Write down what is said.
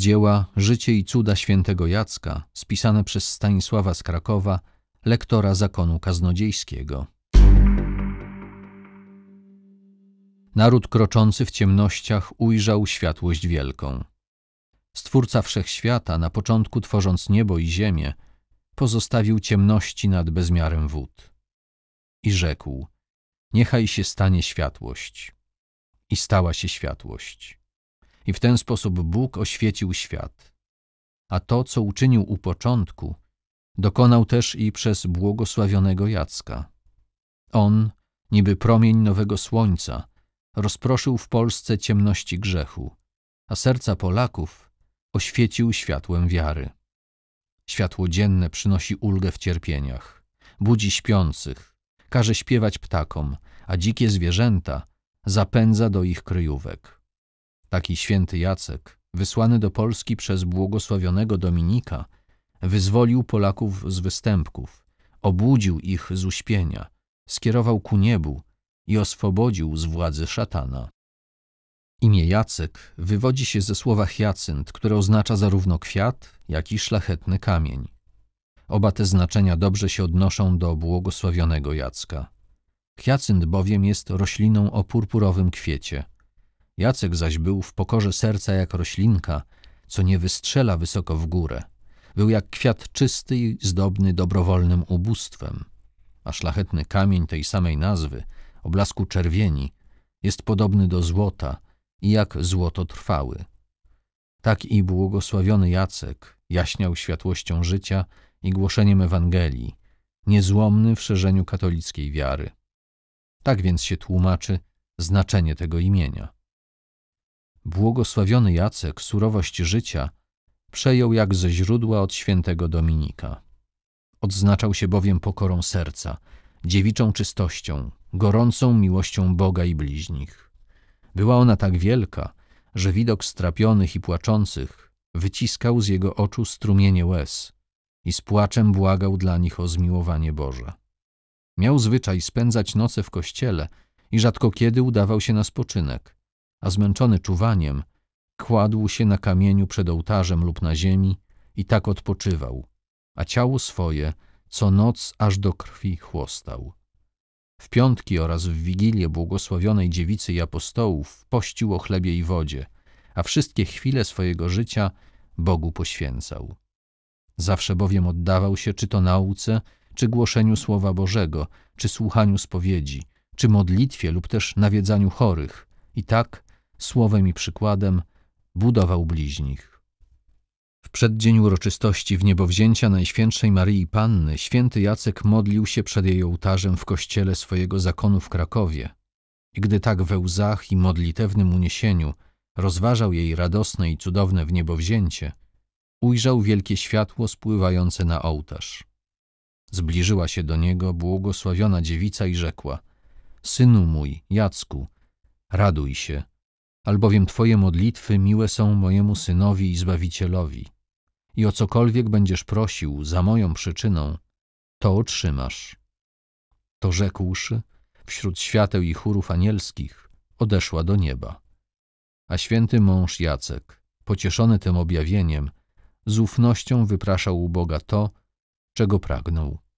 dzieła Życie i cuda świętego Jacka, spisane przez Stanisława z Krakowa, lektora zakonu kaznodziejskiego. Naród kroczący w ciemnościach ujrzał światłość wielką. Stwórca wszechświata, na początku tworząc niebo i ziemię, pozostawił ciemności nad bezmiarem wód. I rzekł: niechaj się stanie światłość. I stała się światłość. I w ten sposób Bóg oświecił świat. A to, co uczynił u początku, dokonał też i przez błogosławionego Jacka. On, niby promień nowego słońca, rozproszył w Polsce ciemności grzechu, a serca Polaków oświecił światłem wiary. Światło dzienne przynosi ulgę w cierpieniach, budzi śpiących, każe śpiewać ptakom, a dzikie zwierzęta zapędza do ich kryjówek. Taki święty Jacek, wysłany do Polski przez błogosławionego Dominika, wyzwolił Polaków z występków, obudził ich z uśpienia, skierował ku niebu i oswobodził z władzy szatana. Imię Jacek wywodzi się ze słowa jacynt, które oznacza zarówno kwiat, jak i szlachetny kamień. Oba te znaczenia dobrze się odnoszą do błogosławionego Jacka. Jacynt bowiem jest rośliną o purpurowym kwiecie. Jacek zaś był w pokorze serca jak roślinka, co nie wystrzela wysoko w górę. Był jak kwiat czysty i zdobny dobrowolnym ubóstwem. A szlachetny kamień tej samej nazwy, o blasku czerwieni, jest podobny do złota i jak złoto trwały. Tak i błogosławiony Jacek jaśniał światłością życia i głoszeniem Ewangelii, niezłomny w szerzeniu katolickiej wiary. Tak więc się tłumaczy znaczenie tego imienia. Błogosławiony Jacek surowość życia przejął jak ze źródła od świętego Dominika. Odznaczał się bowiem pokorą serca, dziewiczą czystością, gorącą miłością Boga i bliźnich. Była ona tak wielka, że widok strapionych i płaczących wyciskał z jego oczu strumienie łez i z płaczem błagał dla nich o zmiłowanie Boże. Miał zwyczaj spędzać noce w kościele i rzadko kiedy udawał się na spoczynek, a zmęczony czuwaniem kładł się na kamieniu przed ołtarzem lub na ziemi i tak odpoczywał, a ciało swoje co noc aż do krwi chłostał. W piątki oraz w wigilię błogosławionej dziewicy i apostołów pościł o chlebie i wodzie, a wszystkie chwile swojego życia Bogu poświęcał. Zawsze bowiem oddawał się czy to nauce, czy głoszeniu Słowa Bożego, czy słuchaniu spowiedzi, czy modlitwie lub też nawiedzaniu chorych i tak, słowem i przykładem, budował bliźnich. W przeddzień uroczystości wniebowzięcia Najświętszej Maryi Panny święty Jacek modlił się przed jej ołtarzem w kościele swojego zakonu w Krakowie i gdy tak we łzach i modlitewnym uniesieniu rozważał jej radosne i cudowne wniebowzięcie, ujrzał wielkie światło spływające na ołtarz. Zbliżyła się do niego błogosławiona dziewica i rzekła: synu mój, Jacku, raduj się, albowiem twoje modlitwy miłe są mojemu synowi i Zbawicielowi i o cokolwiek będziesz prosił za moją przyczyną, to otrzymasz. To rzekłszy, wśród świateł i chórów anielskich odeszła do nieba. A święty mąż Jacek, pocieszony tym objawieniem, z ufnością wypraszał u Boga to, czego pragnął.